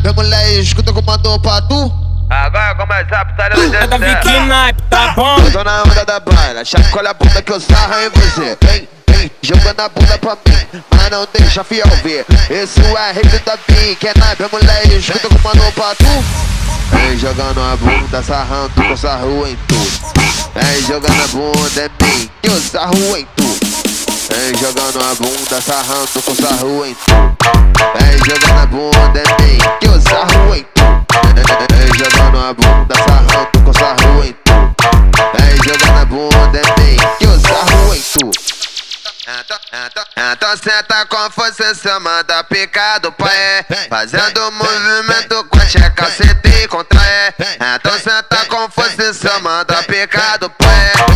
Trambolé, escuta o comandou pra tu. Agora começa a putaria dentro da viquina, tá bom? Tô na onda da bala, chacoalha a bunda que eu sarro em você. Vem, vem, jogando a bunda pra mim, mas não deixa fiel ver. Esse é rei da pique, é naipe, mulher, escuta o comandou pra tu. Vem jogando a bunda, sarrando com sarro em tu. Vem jogando a bunda, é mim, que eu sarro em tu. Vem jogando a bunda, sarrando com sarro em tu. Vem jogando a bunda, é mim, que eu sarro em tu. Vem jogando a bunda, sarrando com sarro em tu. Vem jogando a bunda, é mim, que eu sarro em tu. Então senta com força, cê manda picado, pai. Fazendo movimento com a checa, cê tem contrai. Então senta com força, cê manda picado, pai.